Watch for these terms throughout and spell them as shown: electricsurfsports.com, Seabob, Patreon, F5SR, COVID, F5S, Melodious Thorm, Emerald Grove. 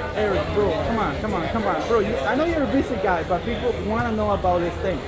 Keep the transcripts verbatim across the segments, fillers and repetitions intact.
Eric, Eric, bro, come on, come on, come on. Bro, you, I know you're a busy guy, but people want to know about this thing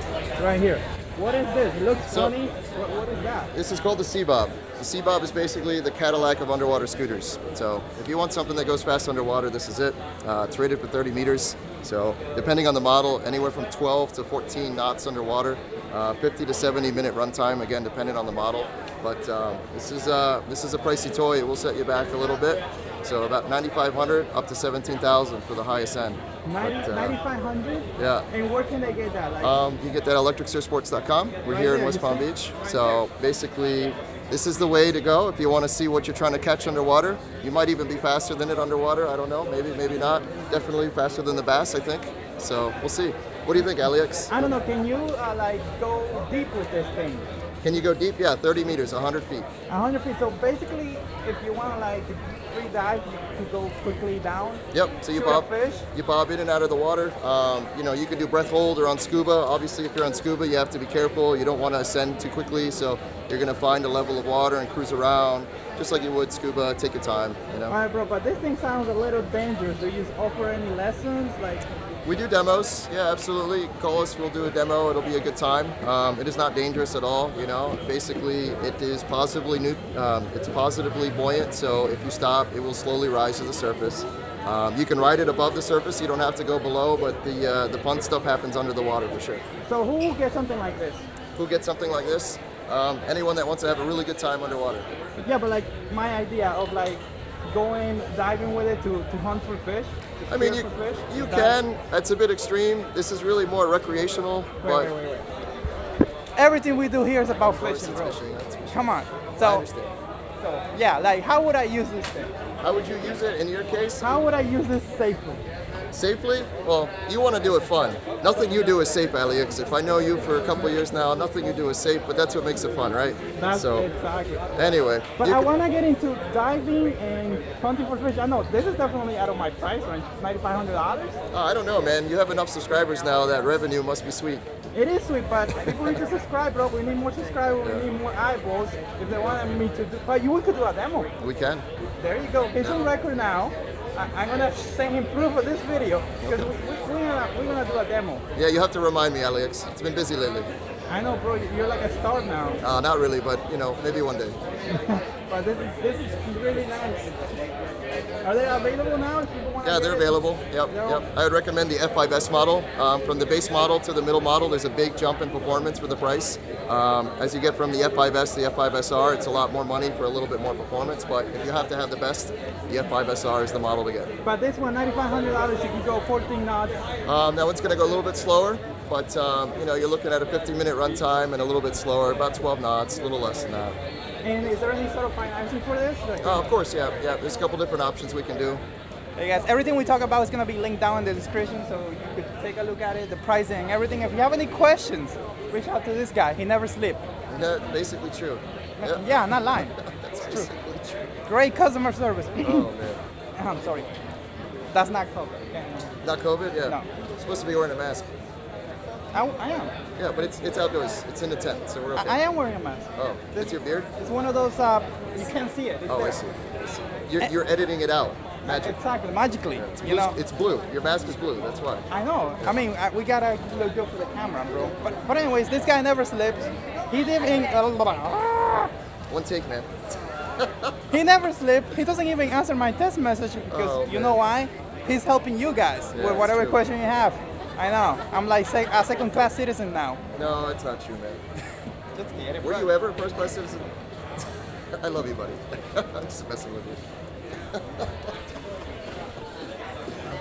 right here. What is this? It looks so funny. What, what is that? This is called the Seabob. The Seabob is basically the Cadillac of underwater scooters. So if you want something that goes fast underwater, this is it. Uh, it's rated for thirty meters. So depending on the model, anywhere from twelve to fourteen knots underwater, uh, fifty to seventy minute runtime, again, depending on the model. But um, this is uh, this is a pricey toy. It will set you back a little bit. So about ninety-five hundred up to seventeen thousand for the highest end. ninety-five hundred? Uh, yeah. And where can they get that? Like, um, you get that at electric surf sports dot com. We're right here in West Palm Beach. Right so there. Basically, this is the way to go if you want to see what you're trying to catch underwater. You might even be faster than it underwater. I don't know. Maybe, maybe not. Definitely faster than the bass, I think. So we'll see. What do you think, Alex? I don't know. Can you uh, like go deep with this thing? Can you go deep? Yeah, thirty meters, one hundred feet. one hundred feet. So basically, if you want to like free dive, you can go quickly down. Yep. So you bob, fish. you bob in and out of the water. Um, you know, you can do breath hold or on scuba. Obviously, if you're on scuba, you have to be careful. You don't want to ascend too quickly. So you're gonna find a level of water and cruise around, just like you would scuba. Take your time. You know. All right, bro. But this thing sounds a little dangerous. Do you offer any lessons, like? We do demos, yeah, absolutely. Call us, we'll do a demo, it'll be a good time. Um, it is not dangerous at all, you know. Basically, it is positively new, um, it's positively buoyant, so if you stop, it will slowly rise to the surface. Um, you can ride it above the surface, you don't have to go below, but the, uh, the fun stuff happens under the water for sure. So who will get something like this? Who gets something like this? Um, anyone that wants to have a really good time underwater. Yeah, but like my idea of like, going diving with it to, to hunt for fish? I mean, you, fish, you can. It's a bit extreme. This is really more recreational. Wait, but wait, wait, wait. Everything we do here is about fishing, bro. Fishing, fishing. Come on. So, so, yeah, like, how would I use this thing? How would you use it in your case? How would I use this safely? Safely? Well, you want to do it fun. Nothing you do is safe, Alex. If I know you for a couple of years now, nothing you do is safe, but that's what makes it fun, right? That's so, exactly. Anyway. But I want to get into diving and hunting for fish. I know, this is definitely out of my price range, nine thousand five hundred dollars. Uh, I don't know, man. You have enough subscribers now that revenue must be sweet. It is sweet, but people need to subscribe, bro. We need more subscribers. Yeah. We need more eyeballs if they want me to do. But you could do a demo. We can. There you go. It's on record now. I'm gonna send him proof of this video because okay. we, we, we're, gonna, we're gonna do a demo. Yeah, you have to remind me, Alex. It's been busy lately. I know, bro. You're like a star now. Uh, not really, but you know, maybe one day. But this is this is really nice. Are they available now? If people want yeah, they're it? available. Yep, they're yep. I would recommend the F five S model. Um, from the base model to the middle model, there's a big jump in performance for the price. Um, as you get from the F five S to the F five S R, it's a lot more money for a little bit more performance. But if you have to have the best, the F five S R is the model to get. But this one, nine thousand five hundred dollars, you can go fourteen knots. Um, that one's going to go a little bit slower. But um, you know, you're looking at a fifty minute runtime and a little bit slower, about twelve knots, a little less than that. And is there any sort of financing for this? Like, oh, of course, yeah, yeah. There's a couple different options we can do. Hey guys, everything we talk about is gonna be linked down in the description, so you could take a look at it, the pricing, everything. If you have any questions, reach out to this guy. He never sleeps. Yeah, basically true. Yeah, yeah, not lying. That's true. true. Great customer service. Oh man. I'm sorry. That's not COVID. Yeah, no. Not COVID? Yeah. No. You're supposed to be wearing a mask. I, I am. Yeah, but it's it's outdoors. It's in a tent, so we're okay. I, I am wearing a mask. Oh, that's your beard? It's one of those, uh, you can't see it. It's oh, I see. I see. You're, you're editing it out. Magic. Exactly, magically. Yeah, it's, blue, you know? It's blue. Your mask is blue, that's why. I know. Yeah. I mean, I, we gotta look good for the camera, bro. But, but anyways, this guy never sleeps. He did in... Uh, one take, man. He never sleeps. He doesn't even answer my text message because oh, you man. know why? He's helping you guys yeah, with whatever question you have. I know. I'm like sec a second-class citizen now. No, it's not true, man. Just get it, Were bro. you ever a first-class citizen? I love you, buddy. I'm just messing with you.